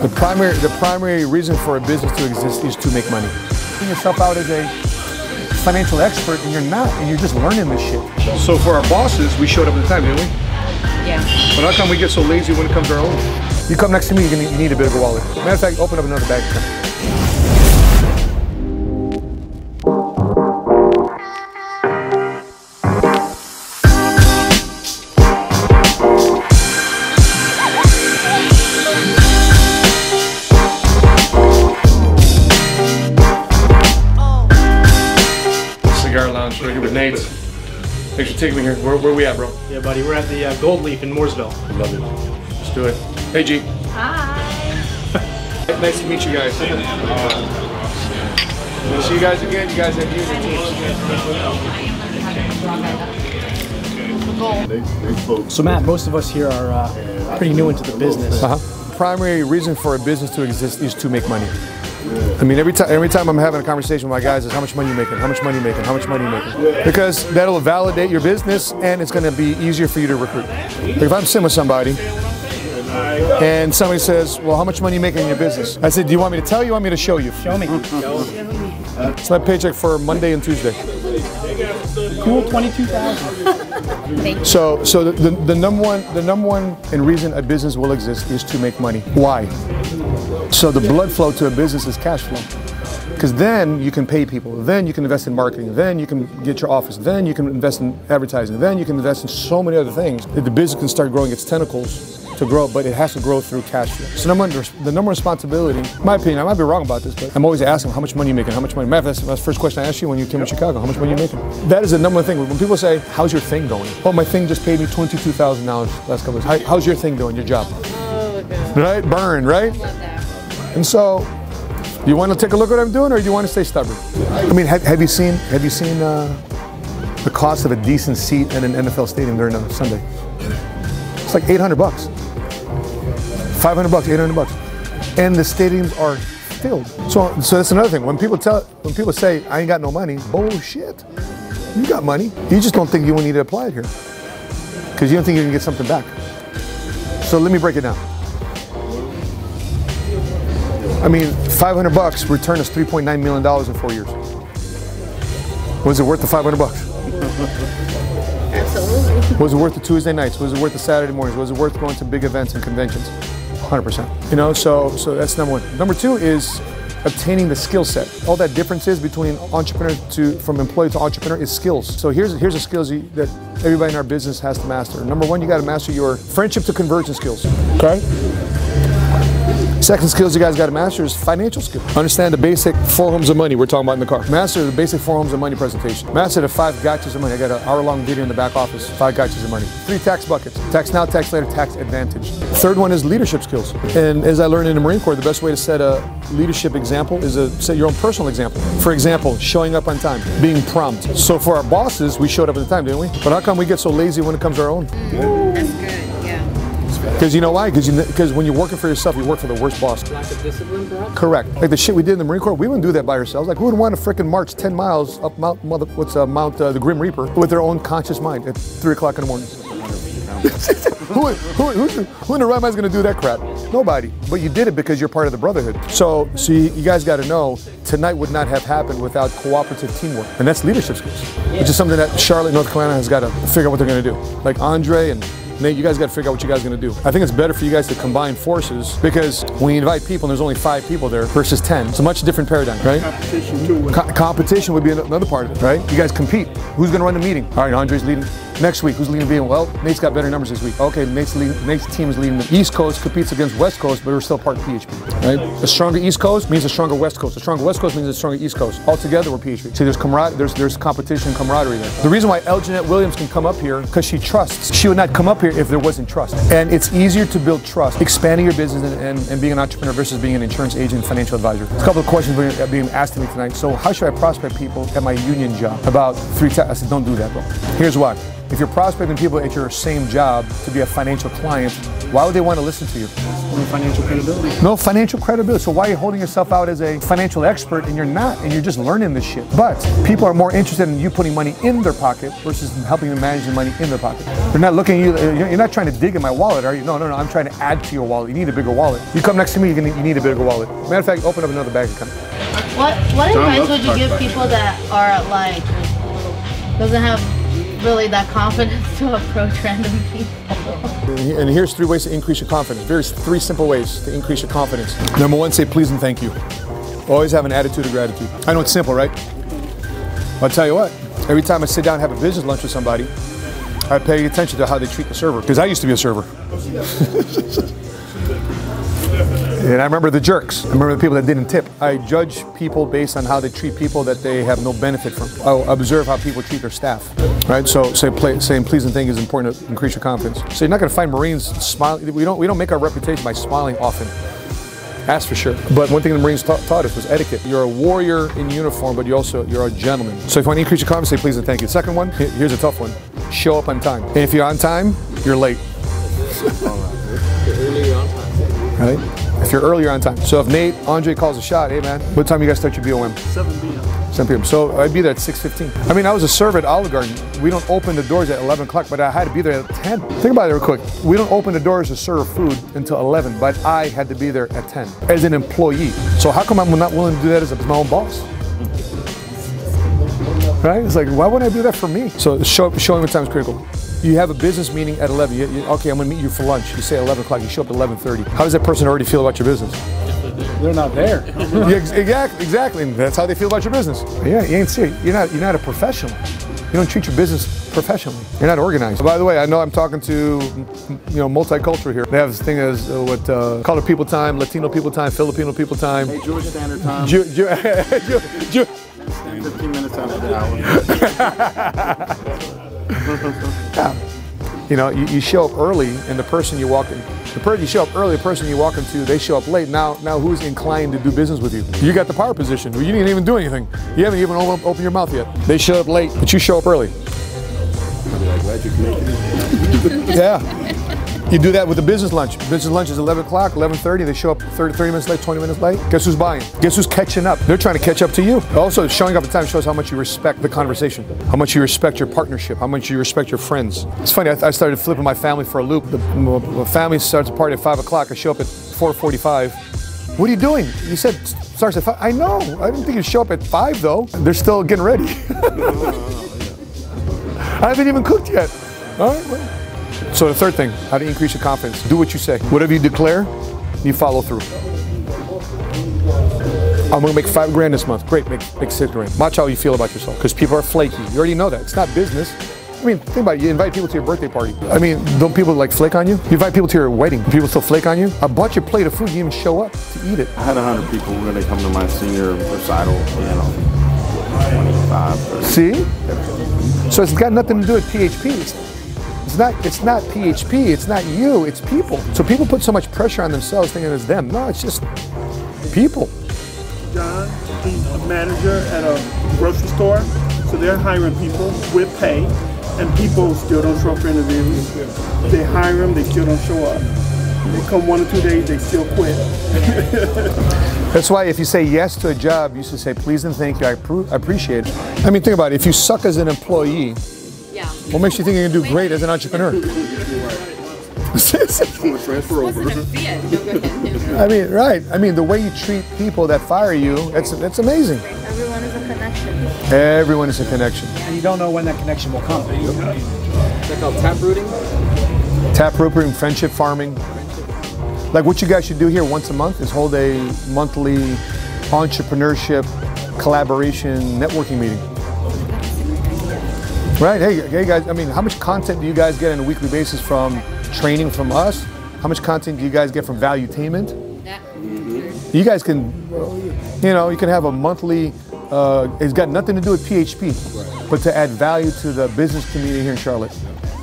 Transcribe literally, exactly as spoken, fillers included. The primary, the primary reason for a business to exist is to make money. Putting yourself out as a financial expert, and you're not, and you're just learning this shit. So for our bosses, we showed up in time, didn't we? Yeah. But how come we get so lazy when it comes to our own? You come next to me, you're gonna need a bit of a wallet. Matter of fact, open up another bag. Right here with Nate. Thanks for taking me here. Where, where are we at, bro? Yeah, buddy. We're at the uh, Gold Leaf in Mooresville. Love it. Let's do it. Hey, G. Hi. Nice to meet you guys. Uh, we'll see you guys again. You guys have amazing teams. So, Matt, most of us here are uh, pretty new into the business. Uh-huh. The primary reason for a business to exist is to make money. I mean, every time every time I'm having a conversation with my guys is how much money you making, how much money you making, how much money you making, because that'll validate your business and it's going to be easier for you to recruit. Like if I'm sitting with somebody and somebody says, "Well, how much money you making in your business?" I said, "Do you want me to tell you? Or want me to show you?" Show me. It's my paycheck for Monday and Tuesday. Cool, twenty-two thousand. So, so the, the the number one the number one and reason a business will exist is to make money. Why? So the blood flow to a business is cash flow, because then you can pay people, then you can invest in marketing, then you can get your office, then you can invest in advertising, then you can invest in so many other things that the business can start growing its tentacles to grow, but it has to grow through cash flow. So number one, the number of responsibility, in my opinion, I might be wrong about this, but I'm always asking how much money you making, how much money. Matt, that's the first question I asked you when you came to Chicago, how much money you making? That is the number one thing. When people say, how's your thing going? Oh, my thing just paid me twenty-two thousand dollars last couple of years. How's your thing doing, your job? Oh, okay. Right, burn, right? And so, you want to take a look at what I'm doing, or do you want to stay stubborn? I mean, have, have you seen have you seen uh, the cost of a decent seat at an N F L stadium during a Sunday? It's like eight hundred bucks, five hundred bucks, eight hundred bucks, and the stadiums are filled. So, so that's another thing. When people tell, when people say, "I ain't got no money," bullshit. You got money. You just don't think you need to apply it here because you don't think you can get something back. So let me break it down. I mean, five hundred bucks returned us three point nine million dollars in four years. Was it worth the five hundred bucks? Absolutely. Was it worth the Tuesday nights? Was it worth the Saturday mornings? Was it worth going to big events and conventions? one hundred percent. You know, so so that's number one. Number two is obtaining the skill set. All that difference is between entrepreneur to from employee to entrepreneur is skills. So here's here's the skills you, that everybody in our business has to master. Number one, you got to master your friendship to conversion skills. Okay. Second skills you guys got to master is financial skills. Understand the basic four homes of money we're talking about in the car. Master the basic four homes of money presentation. Master the five gotchas of money. I got an hour-long video in the back office. Five gotchas of money. Three tax buckets. Tax now, tax later, tax advantage. Third one is leadership skills. And as I learned in the Marine Corps, the best way to set a leadership example is to set your own personal example. For example, showing up on time, being prompt. So for our bosses, we showed up on time, didn't we? But how come we get so lazy when it comes to our own? Mm, that's good. Because you know why? Because because when you're working for yourself, you work for the worst boss. Lack of discipline, bro? Correct. Like the shit we did in the Marine Corps, we wouldn't do that by ourselves. Like, who would want to frickin' march ten miles up Mount, mother, what's, uh, Mount uh, the Grim Reaper with their own conscious mind at three o'clock in the morning? who, who, who, who in the right mind is going to do that crap? Nobody. But you did it because you're part of the brotherhood. So, so you, you guys got to know, tonight would not have happened without cooperative teamwork. And that's leadership skills, yeah. Which is something that Charlotte, North Carolina has got to figure out what they're going to do. Like Andre and Nate, you guys got to figure out what you guys are going to do. I think it's better for you guys to combine forces because when you invite people and there's only five people there versus ten, it's a much different paradigm, right? Competition too. Co competition would be another part of it, right? You guys compete. Who's going to run the meeting? All right, Andre's leading. Next week, who's leading the meeting? Well, Nate's got better numbers this week. Okay, Nate's, lead, Nate's team is leading. The East Coast competes against West Coast, but we're still part of P H P, right? A stronger East Coast means a stronger West Coast. A stronger West Coast means a stronger East Coast. All together, we're P H P. See, there's camaraderie, there's, there's competition, camaraderie there. The reason why L. Jeanette Williams can come up here, because she trusts. She would not come up here if there wasn't trust. And it's easier to build trust, expanding your business and, and, and being an entrepreneur versus being an insurance agent, financial advisor. There's a couple of questions being, being asked to me tonight. So how should I prospect people at my union job? About three times, I said, don't do that, bro. Here's why. If you're prospecting people at your same job to be a financial client, why would they want to listen to you? No financial credibility. No financial credibility. So why are you holding yourself out as a financial expert and you're not, and you're just learning this shit? But people are more interested in you putting money in their pocket versus helping them manage the money in their pocket. They're not looking at you, you're not trying to dig in my wallet, are you? No, no, no, I'm trying to add to your wallet. You need a bigger wallet. You come next to me, you're gonna, you need a bigger wallet. Matter of fact, open up another bank account. What, what advice would you give people that are like, doesn't have really that confidence to approach random people? And here's three ways to increase your confidence. There's three simple ways to increase your confidence. Number one, say please and thank you. Always have an attitude of gratitude. I know it's simple, right? I'll tell you what, every time I sit down and have a business lunch with somebody, I pay attention to how they treat the server, because I used to be a server. And I remember the jerks. I remember the people that didn't tip. I judge people based on how they treat people that they have no benefit from. I'll observe how people treat their staff, right? So say, play, saying please and thank you is important to increase your confidence. So you're not gonna find Marines smiling. We don't, we don't make our reputation by smiling often. That's for sure. But one thing the Marines ta taught us was etiquette. You're a warrior in uniform, but you also, you're a gentleman. So if you want to increase your confidence, say please and thank you. Second one, here's a tough one. Show up on time. And if you're on time, you're late. Right? If you're earlier on time. So if Nate, Andre calls a shot, hey man, what time you guys start your B O M? seven P M seven P M So I'd be there at six fifteen. I mean, I was a server at Olive Garden. We don't open the doors at eleven o'clock, but I had to be there at ten. Think about it real quick. We don't open the doors to serve food until eleven, but I had to be there at ten as an employee. So how come I'm not willing to do that as my own boss? Right? It's like, why wouldn't I do that for me? So show, showing what time is critical. You have a business meeting at eleven. You, you, okay, I'm gonna meet you for lunch. You say eleven o'clock, you show up at eleven thirty. How does that person already feel about your business? They're not there. Yeah, exactly, exactly. And that's how they feel about your business. Yeah, you ain't serious. You're not, you're not a professional. You don't treat your business professionally. You're not organized. By the way, I know I'm talking to, you know, multicultural here. They have this thing as uh, what uh, colored people time, Latino people time, Filipino people time. Hey, Jewish Standard Time. Jew, Jew, Jew, Jew. fifteen minutes out of the hour. Yeah. You know, you, you show up early, and the person you walk in, the person you show up early, the person you walk into, they show up late. Now, now who's inclined to do business with you? You got the power position. You didn't even do anything. You haven't even opened open your mouth yet. They show up late, but you show up early. Yeah. You do that with a business lunch. Business lunch is eleven o'clock, eleven thirty. They show up thirty, thirty minutes late, twenty minutes late. Guess who's buying? Guess who's catching up? They're trying to catch up to you. Also, showing up at time shows how much you respect the conversation, how much you respect your partnership, how much you respect your friends. It's funny, I, I started flipping my family for a loop. The, the family starts a party at five o'clock. I show up at four forty-five. What are you doing? You said starts at five. I know. I didn't think you'd show up at five, though. They're still getting ready. I haven't even cooked yet. All right, well. So the third thing, how to increase your confidence. Do what you say. Whatever you declare, you follow through. I'm gonna make five grand this month. Great, make, make six grand. Watch how you feel about yourself, because people are flaky. You already know that. It's not business. I mean, think about it. You invite people to your birthday party. I mean, don't people like flake on you? You invite people to your wedding. Do people still flake on you? I bought your plate of food. You didn't even show up to eat it. I had one hundred people when they come to my senior recital, you know, twenty-five. See? So it's got nothing to do with P H P. It's It's not, it's not P H P, it's not you, it's people. So people put so much pressure on themselves thinking it's them. No, it's just people. John, he's a manager at a grocery store, so they're hiring people with pay, and people still don't show up for interviews. They hire them, they still don't show up. They come one or two days, they still quit. That's why if you say yes to a job, you should say please and thank you, I, I appreciate it. I mean, think about it, if you suck as an employee, what makes you think you can do great as an entrepreneur? I mean, right. I mean, the way you treat people that fire you, that's, that's amazing. Everyone is a connection. Everyone is a connection. And you don't know when that connection will come. Is that called taprooting? Taprooting, friendship farming. Like what you guys should do here once a month is hold a monthly entrepreneurship, collaboration, networking meeting. Right, hey, hey guys, I mean, how much content do you guys get on a weekly basis from training from us? How much content do you guys get from Valuetainment? Yeah. You guys can, you know, you can have a monthly, uh, it's got nothing to do with P H P, but to add value to the business community here in Charlotte.